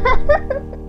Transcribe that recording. Ha ha ha!